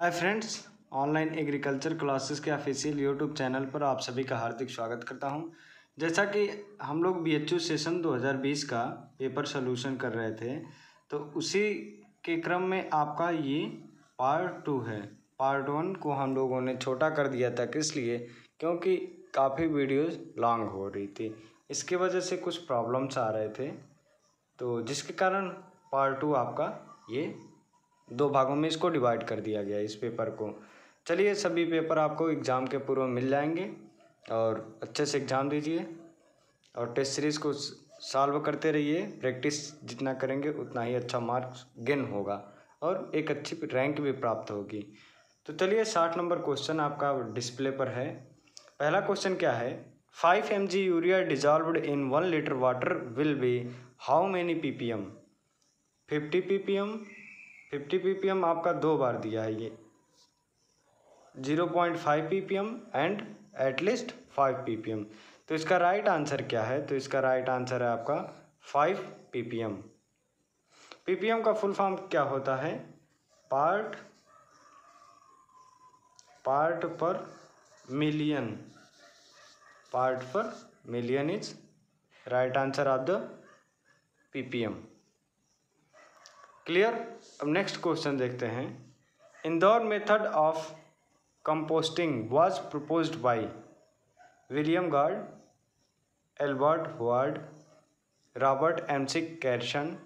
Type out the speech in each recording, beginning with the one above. हाय friends, online agriculture classes के official YouTube channel पर आप सभी का हार्दिक स्वागत करता हूं। जैसा कि हम लोग BHU सेशन 2020 का पेपर सोल्यूशन कर रहे थे, तो उसी के क्रम में आपका ये पार्ट 2 है। पार्ट 1 को हम लोगों ने छोटा कर दिया था, इसलिए क्योंकि काफ़ी वीडियोज़ लॉन्ग हो रही थी, इसके वजह से कुछ प्रॉब्लम्स आ रहे थे, तो जिसके कारण पार्ट 2 आपका ये 2 भागों में इसको डिवाइड कर दिया गया इस पेपर को। चलिए, सभी पेपर आपको एग्ज़ाम के पूर्व मिल जाएंगे और अच्छे से एग्ज़ाम दीजिए और टेस्ट सीरीज़ को सॉल्व करते रहिए। प्रैक्टिस जितना करेंगे उतना ही अच्छा मार्क्स गेन होगा और एक अच्छी रैंक भी प्राप्त होगी। तो चलिए, 60 नंबर क्वेश्चन आपका डिस्प्ले पर है। पहला क्वेश्चन क्या है, 5 mg urea dissolved in 1 litre water will be how many ppm? 50 ppm आपका 2 बार दिया है, ये 0.5 ppm एंड एटलीस्ट 5 ppm। तो इसका राइट आंसर क्या है? तो इसका राइट आंसर है आपका 5 ppm। ppm का फुल फॉर्म क्या होता है? Part per million. Part per million is right answer of the ppm। Clear. अब नेक्स्ट क्वेश्चन देखते हैं। Indore method of composting was proposed by William Gard, Albert Howard, Robert McCarrison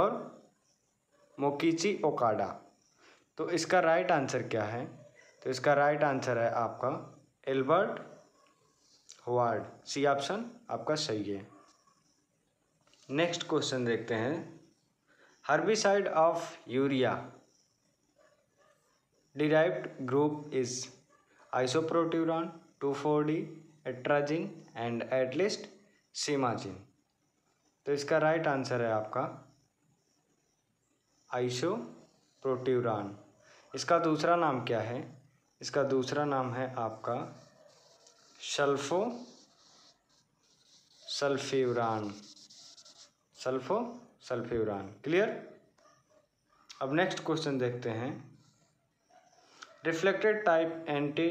और Mokichi Okada. तो इसका right answer क्या है? तो इसका राइट आंसर है आपका एल्बर्ट हावर्ड। सी ऑप्शन आपका सही है। नेक्स्ट क्वेश्चन देखते हैं। Herbicide of urea derived group is isoproturon, 2,4-डी, एट्राजिन एंड एटलीस्ट सीमाजिन। तो इसका राइट आंसर है आपका आइसोप्रोट्यूरॉन। इसका दूसरा नाम क्या है? इसका दूसरा नाम है आपका सल्फोसल्फ्यूरान। क्लियर। अब नेक्स्ट क्वेश्चन देखते हैं। Reflected type anti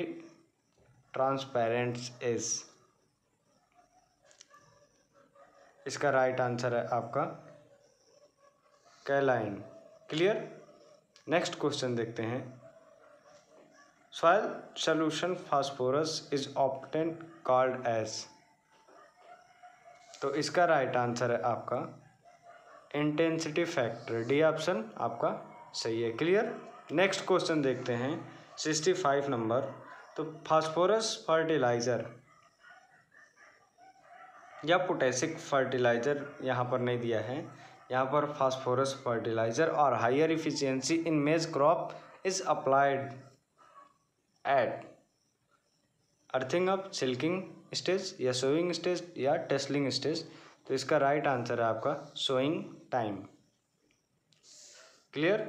ट्रांसपेरेंट्स is. इसका राइट आंसर है आपका कैलाइन। क्लियर। नेक्स्ट क्वेश्चन देखते हैं। Soil solution phosphorus is often called as. तो इसका राइट आंसर है आपका इंटेंसिटी फैक्टर। डी ऑप्शन आपका सही है। क्लियर। नेक्स्ट क्वेश्चन देखते हैं, 65 नंबर। तो फास्फोरस फर्टिलाइज़र या पोटेशिक फर्टिलाइज़र यहाँ पर नहीं दिया है, यहाँ पर फास्फोरस फर्टिलाइज़र और higher efficiency in maize crop is applied at earthing up, silking stage या सोइंग स्टेज या टेस्लिंग स्टेज। तो इसका राइट आंसर है आपका sowing time. Clear.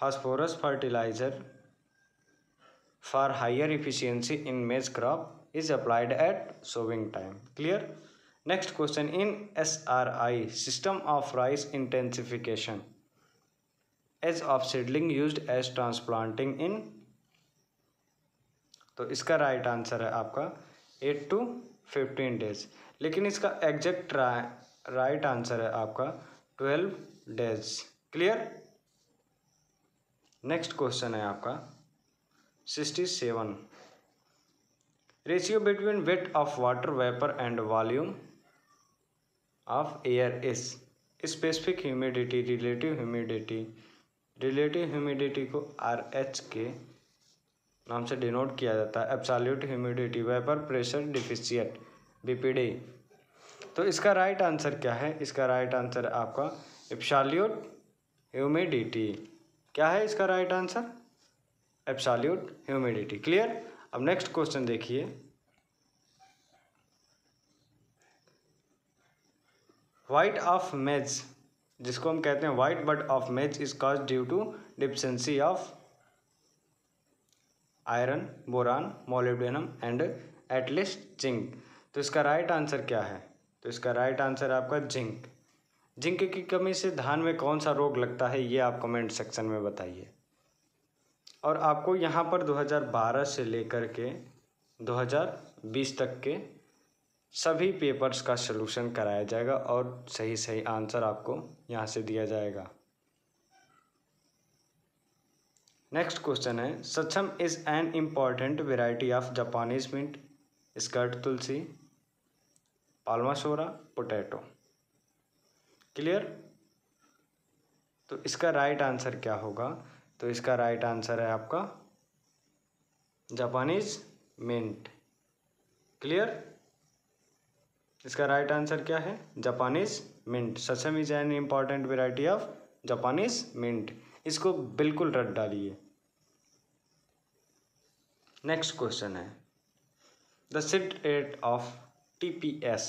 Phosphorus fertiliser for higher efficiency in maize crop is applied at sowing time. Clear. Next question, in SRI system of rice intensification as of seedling used as transplanting in. तो इसका right answer है आपका 8 to 15 days, लेकिन इसका exact right answer है आपका 12 days। Clear. Next question है आपका 67। Ratio between weight of water vapour and volume of air is. Specific humidity, relative humidity को RH के नाम से डिनोट किया जाता है। Absolute humidity, vapour pressure deficient, BPD। तो इसका राइट आंसर क्या है? इसका राइट आंसर है आपका एब्सोल्यूट ह्यूमिडिटी। क्या है इसका right answer? Absolute humidity. Clear. अब नेक्स्ट क्वेश्चन देखिए। वाइट ऑफ मेज, जिसको हम कहते हैं white bud of maize, is cause due to deficiency of iron, boron, molybdenum and at least zinc. तो इसका राइट आंसर क्या है? तो इसका राइट आंसर है आपका जिंक। जिंक की कमी से धान में कौन सा रोग लगता है, ये आप कमेंट सेक्शन में बताइए। और आपको यहाँ पर 2012 से लेकर के 2020 तक के सभी पेपर्स का सलूशन कराया जाएगा और सही सही आंसर आपको यहाँ से दिया जाएगा। नेक्स्ट क्वेश्चन है, Saksham is an important variety of Japanese mint, skirt tulsi, palmarosa, potato. Clear? तो इसका राइट आंसर क्या होगा? तो इसका राइट आंसर है आपका जापानीज मिंट। क्लियर? इसका राइट आंसर क्या है? Japanese mint. Saksham is an important variety of Japanese mint, इसको बिल्कुल रट डालिए। नेक्स्ट क्वेश्चन है, the shift rate of TPS.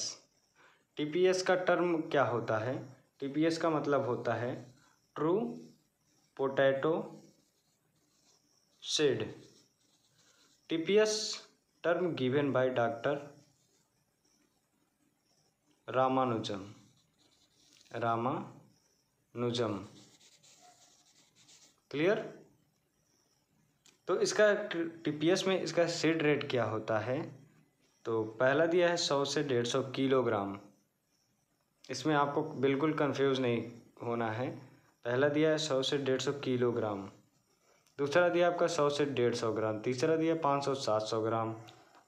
TPS का टर्म क्या होता है? टीपीएस का मतलब होता है true potato seed. TPS term given by doctor Ramanujam. Clear? तो इसका टीपीएस में इसका सीड रेट क्या होता है? तो पहला दिया है 100 से 150 किलोग्राम, इसमें आपको बिल्कुल कंफ्यूज नहीं होना है। पहला दिया है 100 से 150 किलोग्राम, दूसरा दिया आपका 100 से 150 ग्राम, तीसरा दिया 500 से 700 ग्राम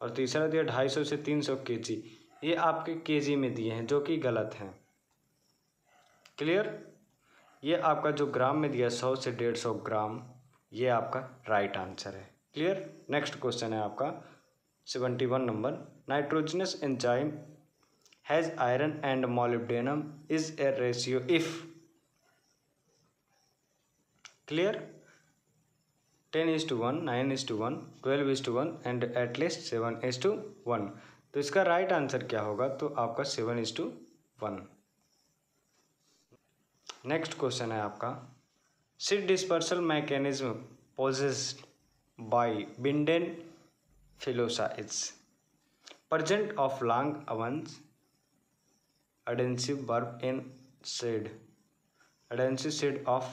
और तीसरा दिया 250 से 300 केजी। ये आपके केजी में दिए हैं जो कि गलत हैं। क्लियर? ये आपका जो ग्राम में दिया 100 से 150 ग्राम, ये आपका राइट आंसर है। क्लियर? नेक्स्ट क्वेश्चन है आपका 71 number, nitrogenous enzyme has iron and molybdenum is a ratio if. Clear? 10:1, 9:1, 12:1 and at least 7:1। तो इसका राइट आंसर क्या होगा? तो आपका 7:1। नेक्स्ट क्वेश्चन है आपका, seed dispersal mechanism possessed by बिंडेन फिलोसा is present of long awns adhesive barb in seed, adhesive seed of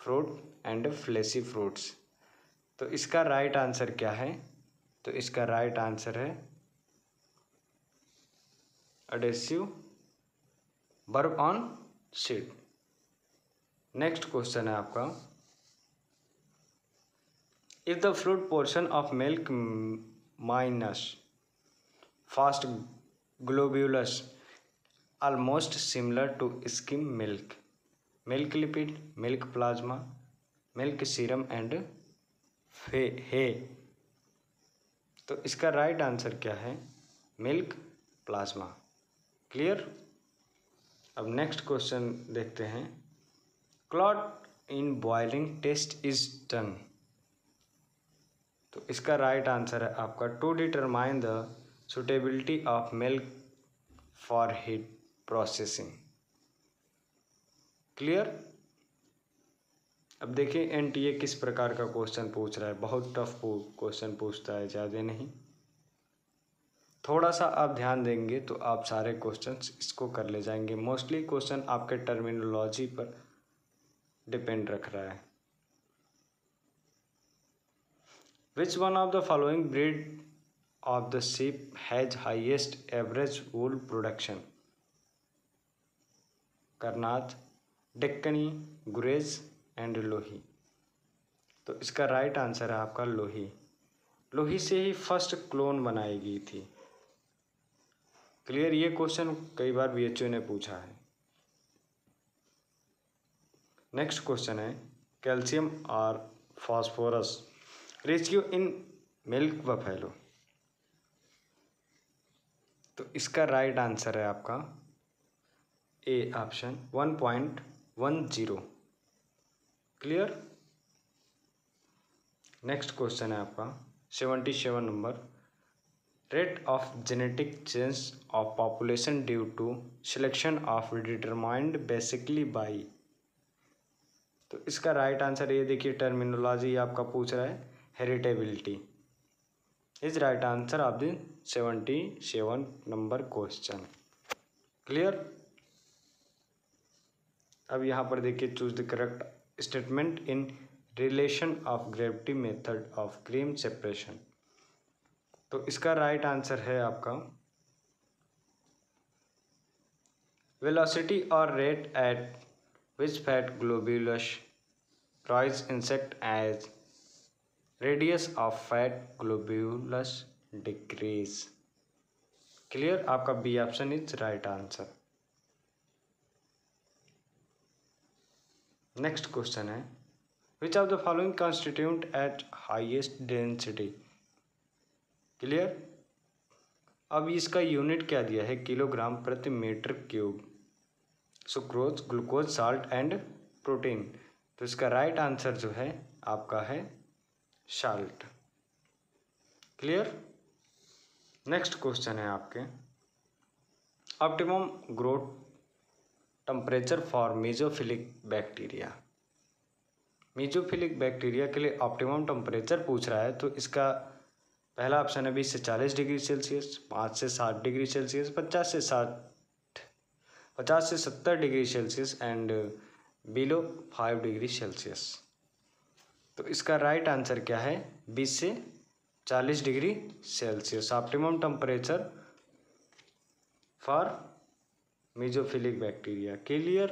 fruit and fleshy fruits. तो इसका राइट आंसर क्या है? तो इसका राइट आंसर है adhesive barb on seed. Next question है आपका, if the fruit portion of milk minus fast globules almost similar to skim milk, milk lipid, milk plasma, milk serum and whey. तो इसका right answer क्या है? Milk plasma. Clear? अब next question देखते हैं, clot in boiling test is done. तो इसका right answer है आपका to determine the suitability of milk for heat processing. Clear? अब देखिए एनटीए किस प्रकार का क्वेश्चन पूछ रहा है, बहुत टफ क्वेश्चन पूछता है, ज़्यादा नहीं। थोड़ा सा आप ध्यान देंगे तो आप सारे क्वेश्चंस इसको कर ले जाएंगे। मोस्टली क्वेश्चन आपके टर्मिनोलॉजी पर डिपेंड रख रहा है। Which one of the following breed of the sheep has highest average wool production? करनाथ, Deccani, Gurez and लोही। तो इसका राइट आंसर है आपका लोही। लोही से ही फर्स्ट क्लोन बनाई गई थी। क्लियर? ये क्वेश्चन कई बार BHU ने पूछा है। नेक्स्ट क्वेश्चन है, कैल्शियम और phosphorus ratio in milk buffalo. तो इसका राइट आंसर है आपका A option 1.10। Clear? Next question है आपका 77 number, rate of genetic change of population due to selection of determined basically by. तो इसका राइट आंसर, ये देखिए टर्मिनोलॉजी आपका पूछ रहा है, heritability is right answer of the 77 number question. Clear? अब यहाँ पर देखिए, choose the correct statement in relation of gravity method of cream separation. तो इसका राइट आंसर है आपका वेलोसिटी और rate at which fat globules prize insect as radius of fat globules decrease. Clear, आपका B option is right answer. Next question है which of the following constitute at highest density. Clear, अब इसका unit क्या दिया है, kilogram प्रति metre cube. Sucrose, glucose, salt and protein. तो इसका राइट आंसर जो है आपका है साल्ट। क्लियर, नेक्स्ट क्वेश्चन है आपके optimum growth temperature for mesophilic bacteria. Mesophilic bacteria के लिए ऑप्टिमम टेम्परेचर पूछ रहा है, तो इसका पहला ऑप्शन है 20 से 40 डिग्री सेल्सियस, 5 से 60 डिग्री सेल्सियस, 50 से 70 degree Celsius and below 5 degree Celsius. तो इसका राइट आंसर क्या है, 20 से 40 degree Celsius optimum temperature for mesophilic bacteria. Clear,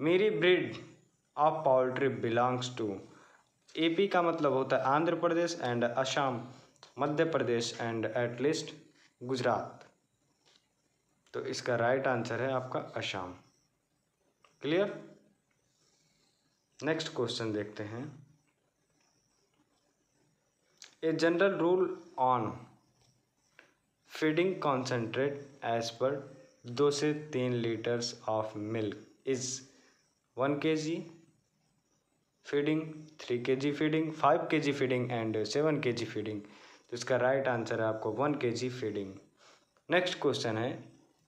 Miri breed of poultry belongs to. AP का मतलब होता है Andhra Pradesh and Assam, Madhya Pradesh and at least Gujarat. तो इसका राइट आंसर है आपका असम। क्लियर, नेक्स्ट क्वेश्चन देखते हैं a general rule on feeding concentrate as per 2 से 3 litres of milk is 1 kg feeding, 3 kg feeding, 5 kg feeding and 7 kg feeding. तो इसका राइट आंसर है आपको 1 kg फीडिंग। नेक्स्ट क्वेश्चन है,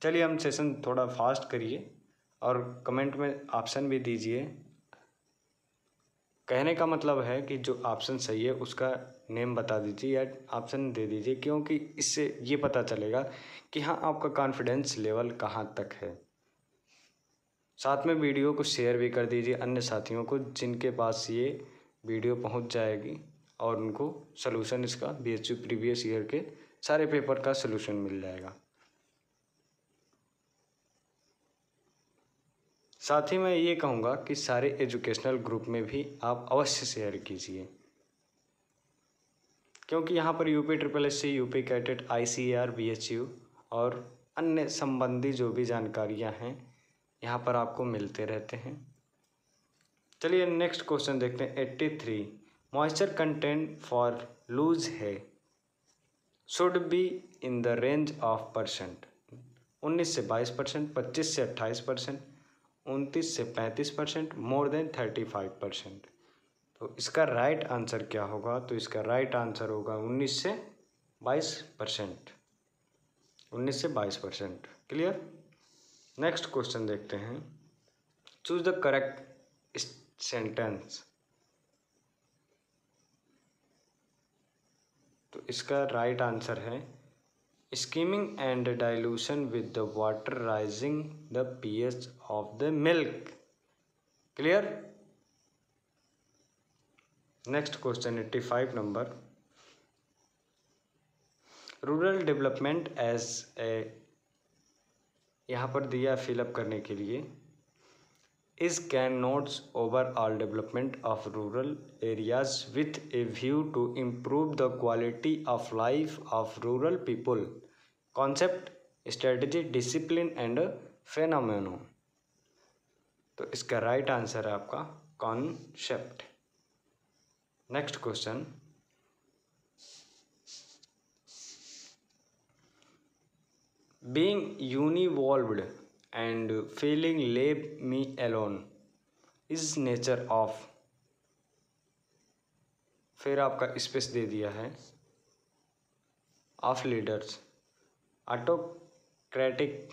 चलिए हम सेशन थोड़ा फास्ट करिए और कमेंट में ऑप्शन भी दीजिए। कहने का मतलब है कि जो ऑप्शन सही है उसका नेम बता दीजिए या ऑप्शन दे दीजिए, क्योंकि इससे ये पता चलेगा कि हाँ आपका कॉन्फिडेंस लेवल कहाँ तक है। साथ में वीडियो को शेयर भी कर दीजिए अन्य साथियों को जिनके पास ये वीडियो पहुंच जाएगी और उनको सलूशन इसका BHU प्रीवियस ईयर के सारे पेपर का सलूशन मिल जाएगा। साथ ही मैं ये कहूँगा कि सारे एजुकेशनल ग्रुप में भी आप अवश्य शेयर कीजिए, क्योंकि यहाँ पर UP SSS, UP cadet, ICAR, BHU और अन्य संबंधी जो भी जानकारियाँ हैं यहाँ पर आपको मिलते रहते हैं। चलिए नेक्स्ट क्वेश्चन देखते हैं 83 moisture content for loose hay should be in the range of percent 19 से 22%, 25 से 28%, 29 से 35%, मोर देन 35%। तो इसका राइट आंसर क्या होगा, तो इसका राइट आंसर होगा 19 से 22%, 19 से 22%। क्लियर, नेक्स्ट क्वेश्चन देखते हैं चूज द करेक्ट सेंटेंस। तो इसका राइट आंसर है skimming and dilution with the water raising the pH of the milk. Clear, next question 85 number rural development as a, यहाँ पर दिया फिलअप करने के लिए is connotes overall development of rural areas with a view to improve the quality of life of rural people, concept, strategy, discipline and phenomenon. तो इसका right answer है आपका concept. Next question Being univolved and feeling leave me alone is nature of। फिर आपका space दे दिया है of leaders, autocratic,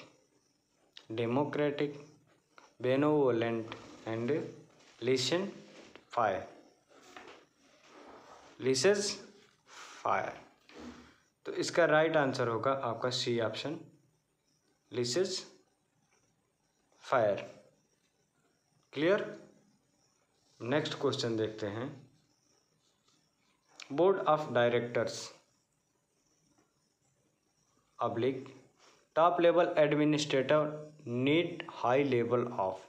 democratic, benevolent and laissez faire, laissez faire. तो इसका राइट आंसर होगा आपका C option, This is fire। Clear. Next question देखते हैं, board of directors oblique top level administrator need high level of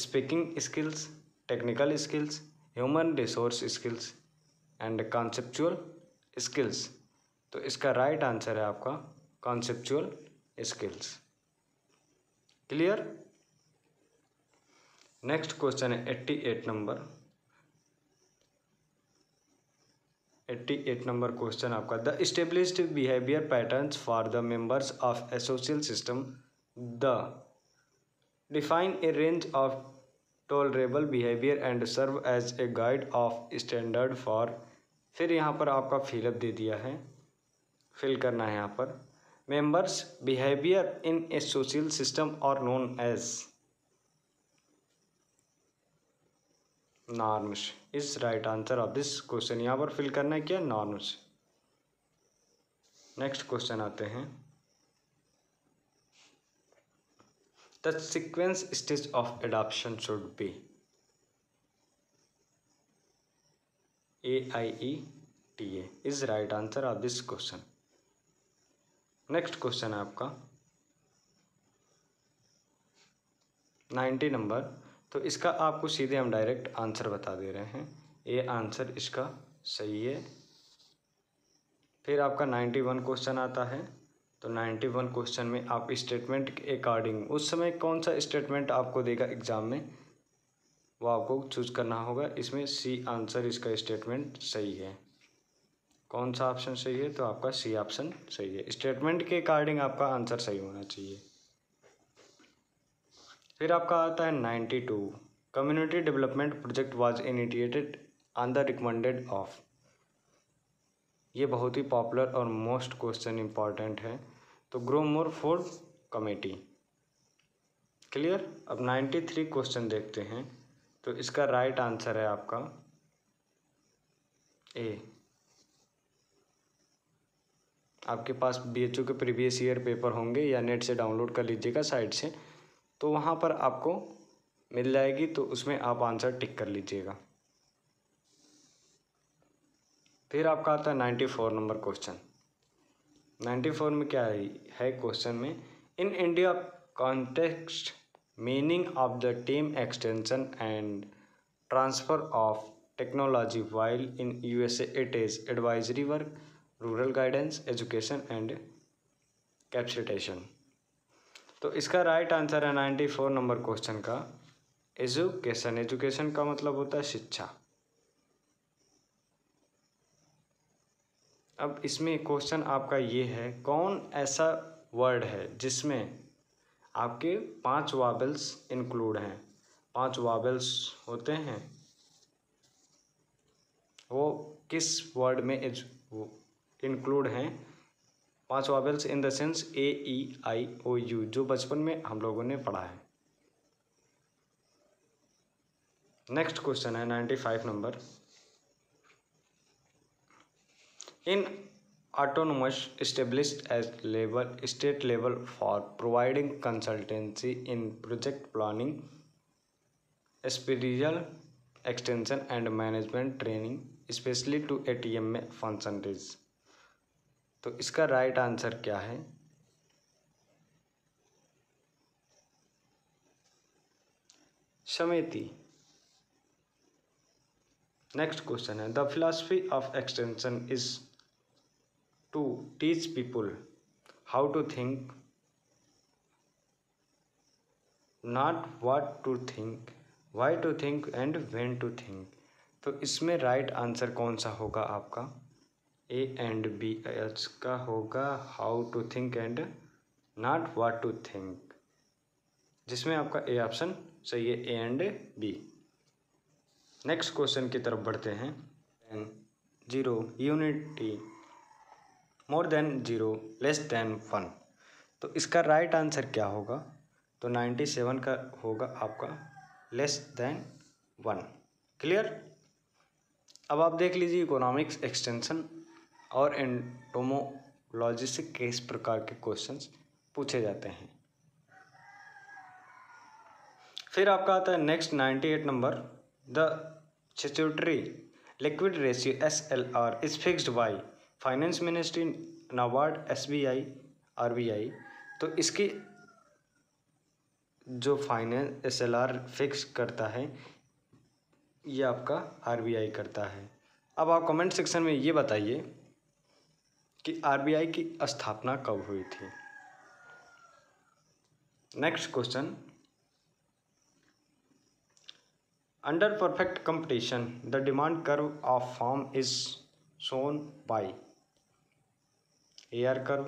speaking skills, technical skills, human resource skills and conceptual skills. तो इसका right answer है आपका conceptual skills. Clear. Next question है 88 number, 88 number question आपका, the established behaviour patterns for the members of a social system the define a range of tolerable behaviour and serve as a guide of standard for. फिर यहाँ पर आपका fill up दे दिया है, fill करना है यहाँ पर, members behaviour in a social system और known as norms is right answer of this question. यहाँ पर फिल करना है क्या, नॉर्म्स। नेक्स्ट क्वेश्चन आते हैं, the sequence stage of adoption should be AIETA is right answer of this question. Next question है आपका 90 नंबर, तो इसका आपको सीधे हम डायरेक्ट आंसर बता दे रहे हैं, ये आंसर इसका सही है। फिर आपका 91 क्वेश्चन आता है, तो 91 क्वेश्चन में आप स्टेटमेंट के अकॉर्डिंग उस समय कौन सा स्टेटमेंट आपको देगा एग्ज़ाम में, वो आपको चूज करना होगा। इसमें सी आंसर इसका स्टेटमेंट सही है। कौन सा ऑप्शन सही है, तो आपका सी ऑप्शन सही है। स्टेटमेंट के अकॉर्डिंग आपका आंसर सही होना चाहिए। फिर आपका आता है 92, community development project was initiated on the recommended of. ये बहुत ही पॉपुलर और मोस्ट क्वेश्चन इम्पॉर्टेंट है, तो grow more food committee. Clear. अब 93 क्वेश्चन देखते हैं, तो इसका राइट आंसर है आपका ए। आपके पास BHU के प्रीवियस ईयर पेपर होंगे या नेट से डाउनलोड कर लीजिएगा साइट से, तो वहाँ पर आपको मिल जाएगी, तो उसमें आप आंसर टिक कर लीजिएगा। फिर आपका आता है 94 नंबर क्वेश्चन। 94 में क्या है क्वेश्चन में, in India context meaning of the team extension and transfer of technology while in USA it is advisory work, rural guidance, education and capacitation. तो इसका राइट आंसर है 94 नंबर क्वेश्चन का education. Education का मतलब होता है शिक्षा। अब इसमें क्वेश्चन आपका ये है, कौन ऐसा वर्ड है जिसमें आपके 5 वावेल्स इंक्लूड हैं। 5 वावेल्स होते हैं, वो किस वर्ड में इंक्लूड हैं। 5 vowels in the sense AEIOU, जो बचपन में हम लोगों ने पढ़ा है। नेक्स्ट क्वेश्चन है 95 number, in autonomous established as level state level for providing consultancy in project planning, spiritual extension and management training specially to ATM में फंक्शनरीज। तो इसका राइट आंसर क्या है, समेति। नेक्स्ट क्वेश्चन है, the philosophy of extension is to teach people how to think, not what to think, why to think and when to think. तो इसमें right answer कौन सा होगा आपका, A एंड BH का होगा, how to think and not what to think, जिसमें आपका A ऑप्शन सही है, A and B। Next question की तरफ बढ़ते हैं, 0 unity more than 0 less than 1। तो इसका राइट आंसर क्या होगा, तो 97 का होगा आपका लेस देन 1। क्लियर। अब आप देख लीजिए इकोनॉमिक्स, एक्सटेंशन और एंटोमोलॉजी से किस प्रकार के क्वेश्चंस पूछे जाते हैं। फिर आपका आता है next 98 number, the statutory liquid ratio SLR is fixed by finance ministry, NABARD, SBI, RBI। तो इसकी जो फाइनेंस SLR फिक्स करता है ये आपका RBI करता है। अब आप कमेंट सेक्शन में ये बताइए कि RBI की स्थापना कब हुई थी। Next question, under perfect competition the demand curve of form is shown by AR curve,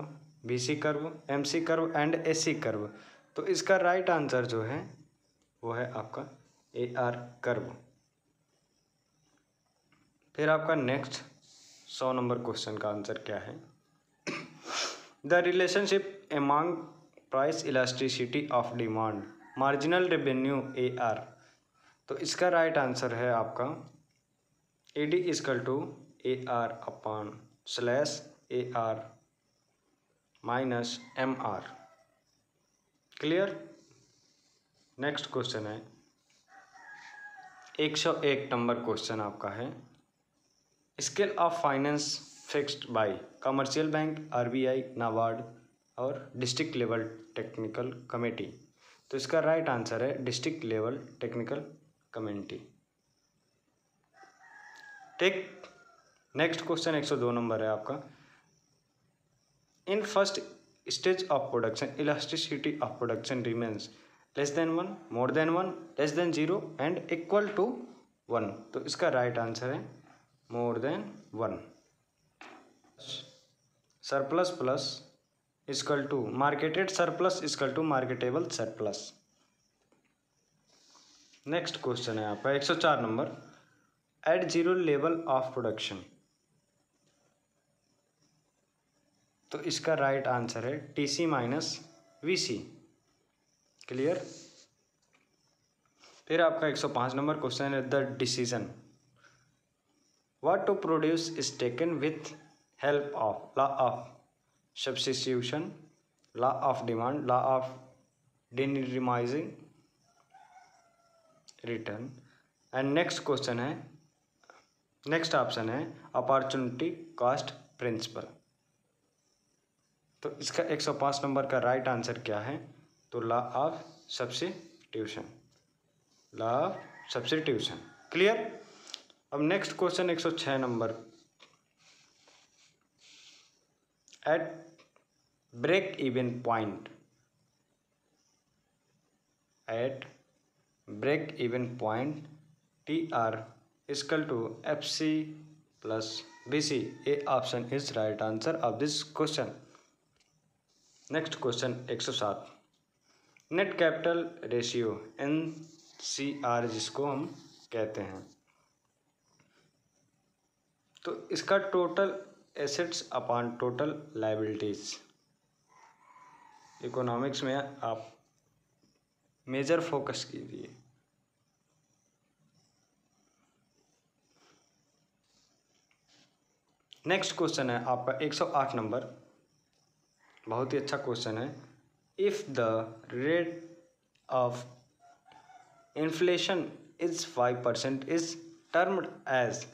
VC curve, MC curve and AC curve. तो इसका राइट आंसर जो है वो है आपका AR कर्व। फिर आपका नेक्स्ट 100 नंबर क्वेश्चन का आंसर क्या है, the relationship among price elasticity of demand marginal revenue AR। तो इसका राइट आंसर है आपका AD is equal to AR upon slash AR minus MR। Clear. Next question है 101 नंबर क्वेश्चन आपका है, scale of finance fixed by commercial bank, RBI, NABARD और district level technical committee. तो इसका राइट आंसर है डिस्ट्रिक्ट लेवल टेक्निकल कमेटी। ठीक। Next question 102 number है आपका, in first stage of production elasticity of production remains less than 1, more than 1, less than 0 and equal to 1। तो इसका right answer है more than 1। Surplus plus equal to marketed surplus equal to marketable surplus. Next question है आपका 104 number, at zero level of production. तो इसका right answer है TC minus VC। Clear. फिर आपका 105 नंबर क्वेश्चन है, the decision what to produce is taken with help of law of substitution, law of demand, law of diminishing return and. Next question है, next option है opportunity cost principle. तो इसका 105 number का right answer क्या है, तो law of substitution, law of substitution. Clear. अब next question 106 number, at break even point, at break even point TR equal to FC plus BC। A option is right answer of this question. Next question 107, net capital ratio NCR जिसको हम कहते हैं। तो इसका total assets upon total liabilities, economics में आप major focus कीजिए। Next question है आपका 108 नंबर, बहुत ही अच्छा क्वेश्चन है, if the rate of inflation is 5% is termed as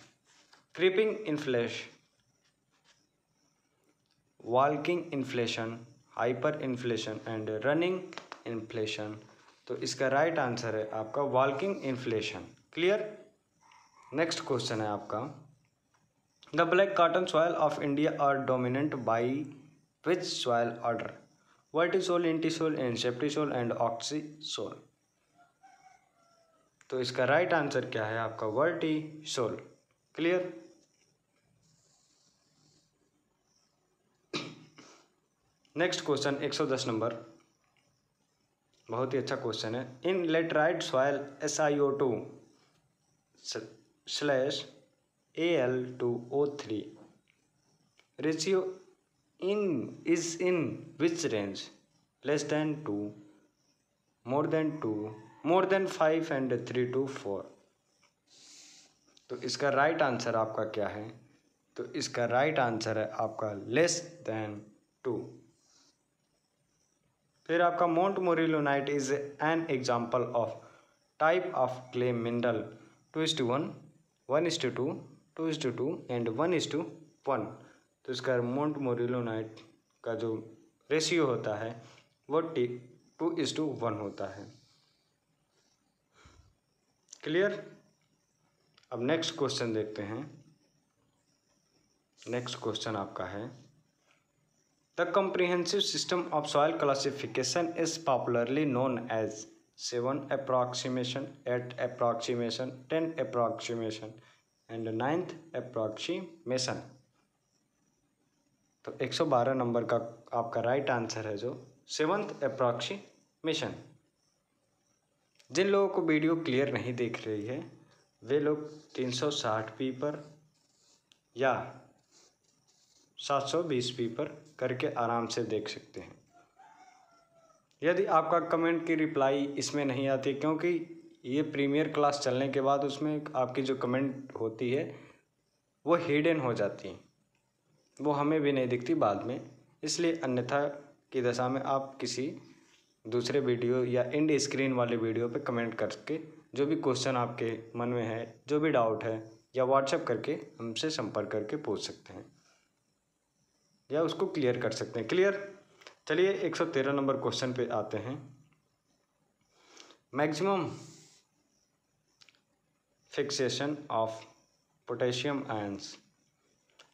creeping inflation, walking inflation, hyper inflation and running inflation. तो इसका राइट आंसर है आपका walking inflation. Clear. Next question है आपका, the black cotton soil of India are dominant by Which soil order? Vertisol, entisol and सेप्टिसोल and oxisol. तो इसका right answer क्या है आपका vertisol. Clear. Next question 110 number, बहुत ही अच्छा क्वेश्चन है, in laterite soil SiO2/Al2O3 ratio in is in which range, less than 2, more than 2, more than 5 and 3 to 4। तो इसका राइट आंसर आपका क्या है, तो इसका राइट आंसर है आपका लेस देन 2। फिर आपका montmorillonite is an example of type of clay mineral 2:1, 1:2, 2:2 and 1:1। तो इसका मोंटमोरिलोनाइट का जो रेशियो होता है वो 2:1 होता है। क्लियर। अब नेक्स्ट क्वेश्चन देखते हैं। नेक्स्ट क्वेश्चन आपका है the comprehensive system of soil classification is popularly known as 7 approximation, 8 approximation, 10 approximation and 9th approximation. तो 112 नंबर का आपका राइट आंसर है जो 7th अप्रॉक्सीमेशन। जिन लोगों को वीडियो क्लियर नहीं दिख रही है वे लोग 360p पर या 720p पर करके आराम से देख सकते हैं। यदि आपका कमेंट की रिप्लाई इसमें नहीं आती, क्योंकि ये प्रीमियर क्लास चलने के बाद उसमें आपकी जो कमेंट होती है वो हिडन हो जाती है, वो हमें भी नहीं दिखती बाद में, इसलिए अन्यथा की दशा में आप किसी दूसरे वीडियो या एंड स्क्रीन वाले वीडियो पे कमेंट करके जो भी क्वेश्चन आपके मन में है, जो भी डाउट है, या व्हाट्सएप करके हमसे संपर्क करके पूछ सकते हैं या उसको क्लियर कर सकते हैं। क्लियर। चलिए 113 नंबर क्वेश्चन पे आते हैं। Maximum fixation of potassium ions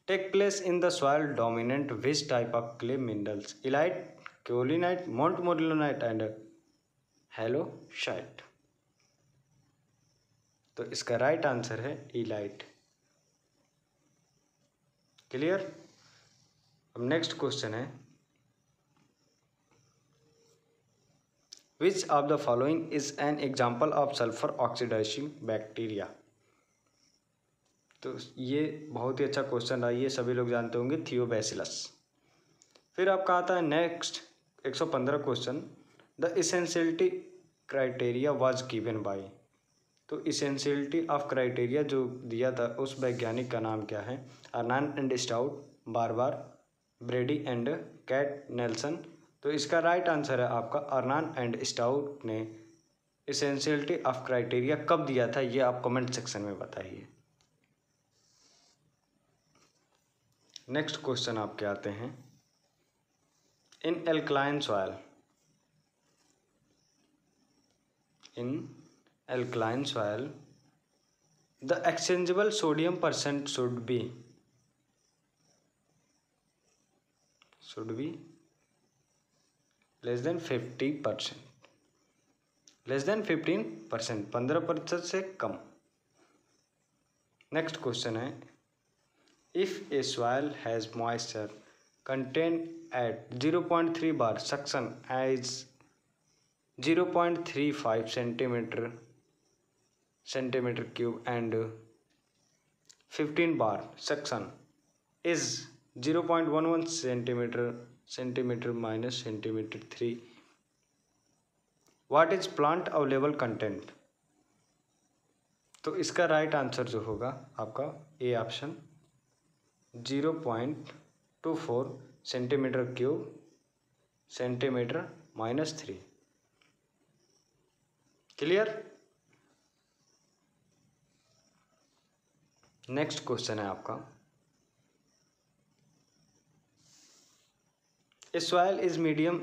take place in the soil dominant which type of clay minerals illite, kaolinite, montmorillonite and halloysite. तो इसका राइट आंसर है इलाइट। क्लियर। अब नेक्स्ट क्वेश्चन है which of the following is an example of sulphur oxidising bacteria. तो ये बहुत ही अच्छा क्वेश्चन रहा, ये सभी लोग जानते होंगे थियोबैसिलस। फिर आपका आता है next 115 question the essentiality criteria was given by. तो इसेंशियलिटी ऑफ क्राइटेरिया जो दिया था उस वैज्ञानिक का नाम क्या है? अर्नॉन एंड स्टाउट, बारबार, ब्रेडी एंड कैट नेल्सन। तो इसका राइट आंसर है आपका अर्नॉन एंड स्टाउट ने इसेंशियलिटी ऑफ क्राइटेरिया कब दिया था ये आप कमेंट सेक्शन में बताइए। नेक्स्ट क्वेश्चन आपके आते हैं in alkaline soil. The exchangeable sodium percent should be less than 50%, less than 15%, 15% से कम। नेक्स्ट क्वेश्चन है if a soil has moisture content at 0.3 bar suction as 0.35 centimetre cube and 15 bar suction is 0.11 centimetre minus centimetre 3, what is plant available content. तो इसका right answer जो होगा आपका A option 0.24 centimetre cube centimetre -3। Clear. Next question है आपका ए soil is medium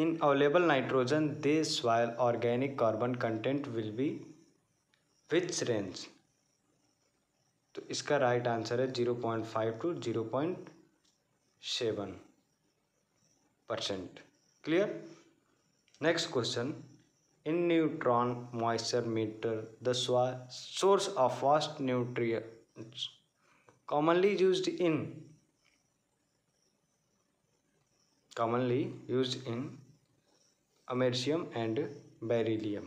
in available nitrogen the soil organic carbon content will be which range. तो इसका right answer है 0.5 to 0.7%। Clear. Next question in neutron moisture meter the source of fast nutrients commonly used in americium and beryllium,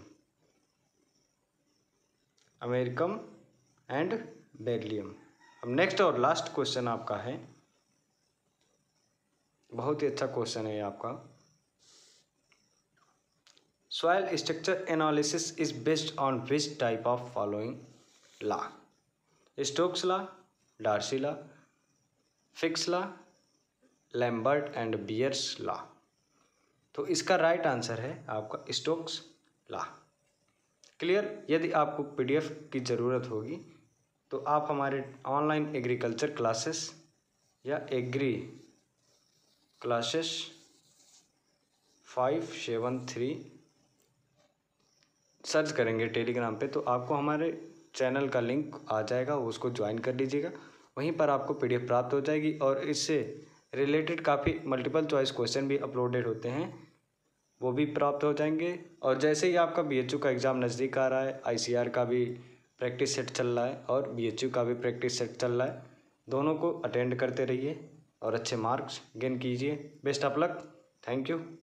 americum and beryllium. अब next और last question आपका है, बहुत ही अच्छा क्वेश्चन है आपका soil structure analysis is based on which type of following law? Stokes law, Darcy law, Fick's law, Lambert and Beer's law. तो इसका राइट आंसर है आपका स्टोक्स लॉ। क्लियर। यदि आपको पीडीएफ की ज़रूरत होगी तो आप हमारे ऑनलाइन एग्रीकल्चर क्लासेस या एग्री क्लासेस 573 सर्च करेंगे टेलीग्राम पे तो आपको हमारे चैनल का लिंक आ जाएगा, उसको ज्वाइन कर लीजिएगा। वहीं पर आपको पीडीएफ प्राप्त हो जाएगी और इससे रिलेटेड काफ़ी मल्टीपल चॉइस क्वेश्चन भी अपलोडेड होते हैं, वो भी प्राप्त हो जाएंगे। और जैसे ही आपका बीएचयू का एग्ज़ाम नज़दीक आ रहा है, आईसीआर का भी प्रैक्टिस सेट चल रहा है और बीएचयू का भी प्रैक्टिस सेट चल रहा है, दोनों को अटेंड करते रहिए और अच्छे मार्क्स गेन कीजिए। Best of luck, thank you.